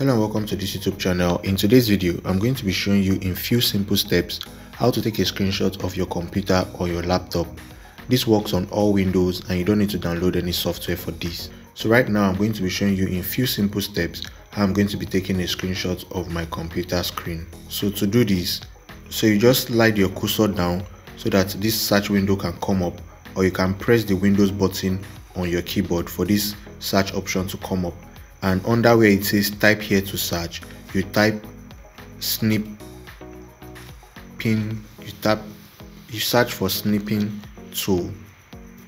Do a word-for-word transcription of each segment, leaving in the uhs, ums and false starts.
Hello and welcome to this YouTube channel. In today's video, I'm going to be showing you in few simple steps how to take a screenshot of your computer or your laptop. This works on all Windows and you don't need to download any software for this. So right now I'm going to be showing you in few simple steps how I'm going to be taking a screenshot of my computer screen. So to do this, so you just slide your cursor down so that this search window can come up, or you can press the Windows button on your keyboard for this search option to come up. And under where it says type here to search, you type snipping, you tap, you search for snipping tool.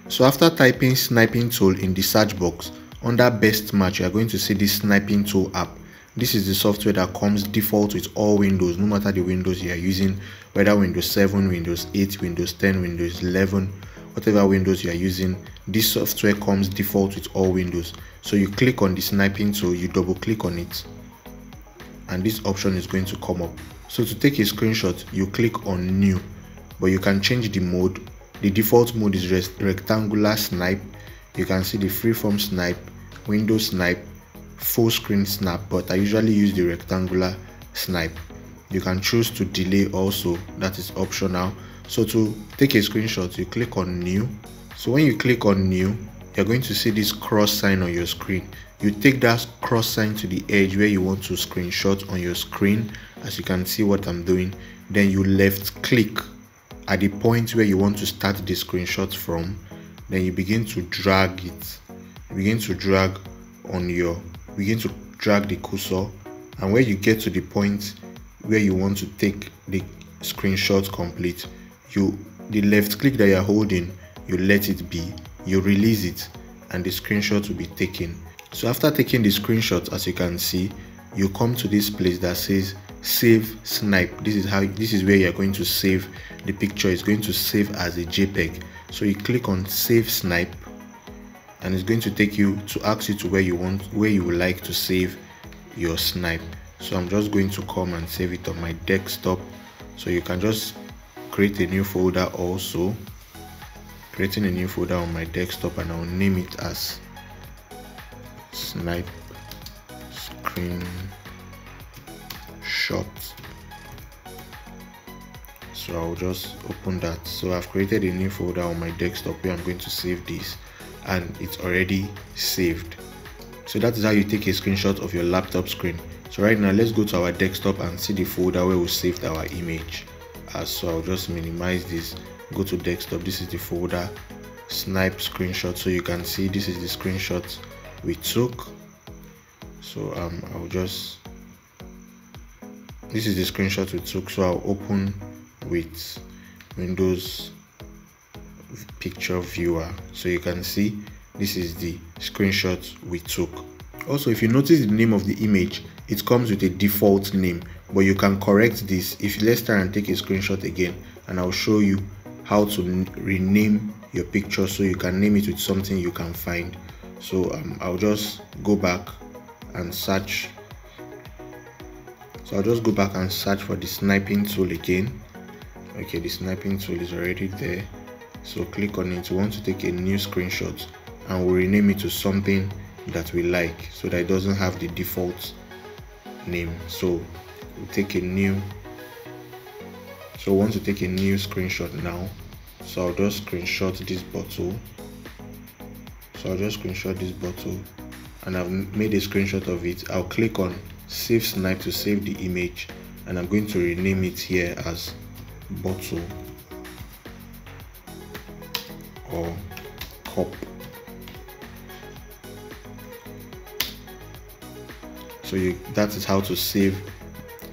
So after typing snipping tool in the search box, under best match, you are going to see this snipping tool app. This is the software that comes default with all Windows, no matter the Windows you are using, whether Windows seven, Windows eight, Windows ten, Windows eleven, whatever Windows you are using, this software comes default with all Windows. So you click on the snipping tool, you double click on it, and this option is going to come up. So to take a screenshot, you click on new, but you can change the mode. The default mode is rectangular snipe. You can see the freeform snipe, window snipe, full screen snap, but I usually use the rectangular snipe. You can choose to delay also, that is optional. So to take a screenshot, you click on new. So when you click on new, you're going to see this cross sign on your screen. You take that cross sign to the edge where you want to screenshot on your screen, as you can see what I'm doing. Then you left click at the point where you want to start the screenshot from. Then you begin to drag it. You begin to drag on your, begin to drag the cursor, and when you get to the point where you want to take the screenshot complete, you the left click that you're holding, you let it be, you release it, and the screenshot will be taken. So after taking the screenshot, as you can see, you come to this place that says save snipe. This is how this is where you're going to save the picture. It's going to save as a JPEG. So you click on save snipe, and it's going to take you to ask you to where you want where you would like to save your snipe. So I'm just going to come and save it on my desktop. So you can just create a new folder also. Creating a new folder on my desktop, and I'll name it as Snipe Screenshot. So I'll just open that. So I've created a new folder on my desktop where I'm going to save this, and it's already saved. So that is how you take a screenshot of your laptop screen. So right now, let's go to our desktop and see the folder where we saved our image. Uh, so I'll just minimize this, go to desktop. This is the folder snipe screenshot. So you can see this is the screenshot we took. So um, I'll just, this is the screenshot we took. So I'll open with Windows Picture Viewer. So you can see this is the screenshot we took. Also, if you notice the name of the image, it comes with a default name, but you can correct this. If let's try and take a screenshot again, and I'll show you how to rename your picture so you can name it with something you can find. So um, I'll just go back and search. So I'll just go back and search for the snipping tool again. Okay, the snipping tool is already there. So click on it. We want to take a new screenshot, and we'll rename it to something that we like so that it doesn't have the default name. So we'll take a new, so we want to take a new screenshot now. So I'll just screenshot this bottle. So I'll just screenshot this bottle, and I've made a screenshot of it. I'll click on save snipe to save the image, and I'm going to rename it here as bottle or cup. So you, that is how to save.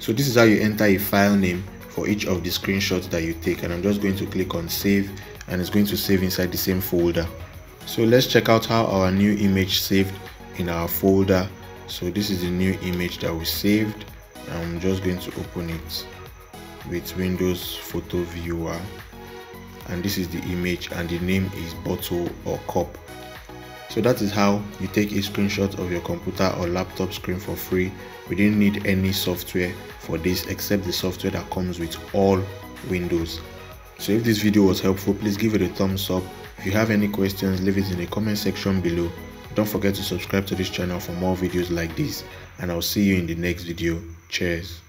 So this is how you enter a file name for each of the screenshots that you take, and I'm just going to click on save, and it's going to save inside the same folder. So let's check out how our new image saved in our folder. So this is the new image that we saved, and I'm just going to open it with Windows Photo Viewer, and this is the image, and the name is bottle or cup. So that is how you take a screenshot of your computer or laptop screen for free. We didn't need any software for this except the software that comes with all Windows. So if this video was helpful, please give it a thumbs up. If you have any questions, leave it in the comment section below. Don't forget to subscribe to this channel for more videos like this. and I'll see you in the next video. Cheers.